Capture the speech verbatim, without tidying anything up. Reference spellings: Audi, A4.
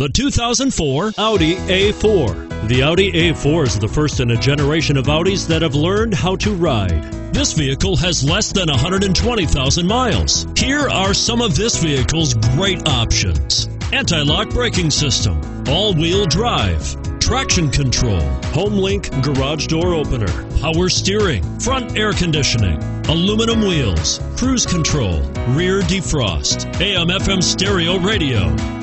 The two thousand four Audi A four. The Audi A four is the first in a generation of Audis that have learned how to ride. This vehicle has less than one hundred twenty thousand miles. Here are some of this vehicle's great options: anti-lock braking system, all-wheel drive, traction control, HomeLink garage door opener, power steering, front air conditioning, aluminum wheels, cruise control, rear defrost, A M F M stereo radio.